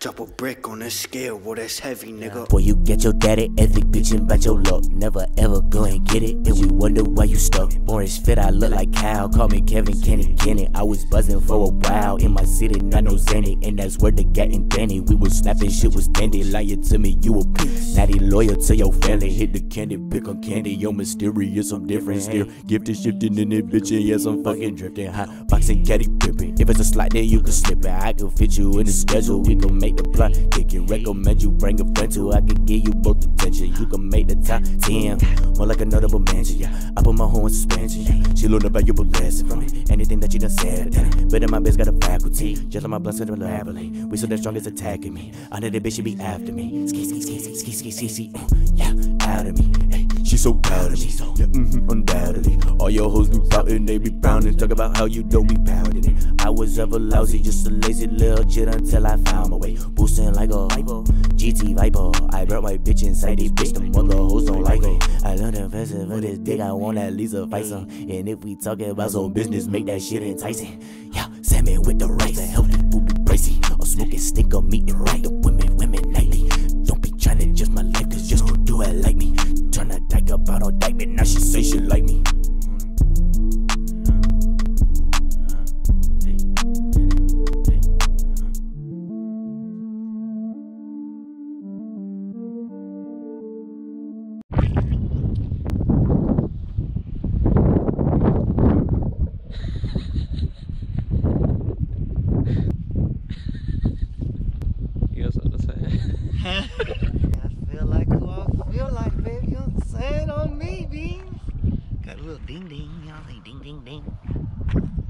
Drop a brick on a scale, well that's heavy, nigga. Boy, you get your daddy ethic, bitchin' about your luck. Never ever go and get it, and we wonder why you stuck. Orange fit, I look like Kyle. Call me Kevin, can it, can it? I was buzzing for a while in my city, not no Zanny. And that's where the gat and Danny. We was snapping, shit was dandy. Lying to me, you a piece. Natty loyal to your family. Hit the candy, pick on candy. Yo, mysterious, I'm different still. Gifted, shifting in it, bitchin'. Yes, I'm fucking drifting. Hot boxing, caddy gripping. If it's a slot, then you can slip it. I can fit you in the schedule. We can make the plot. They can recommend you bring a friend to. I can give you both attention. You can make the top 10. More like a notable mansion. Yeah, I put my whole in suspension. Yeah. She learned a valuable lesson from me. Anything that you done said, but in my biz got a faculty. Just like my blunts in the labyrinth. We so that strong is attacking me. I know that bitch should be after me. Ski, ski, ski, ski, ski, ski, ski, ski. Yeah, out of me. Ay. She so proud of me, so, yeah, undoubtedly. All your hoes be pouting, they be pounding. Talk about how you don't be pounding it. I was ever lousy, just a lazy little chit until I found my way. Boosting like a Viper, GT Viper. I brought my bitch inside this bitch, them other hoes don't like it. I learned the investment for this dick, I want at least a visor. And if we talking about some business, make that shit enticing. Yeah, salmon with the rice, that healthy food be pricey. Or smoking stick of meat and right. The women nightly. Don't be trying to adjust my life, cause just don't do it like me. About all that, man, now she say she like me. Ding ding, y'all say ding ding ding.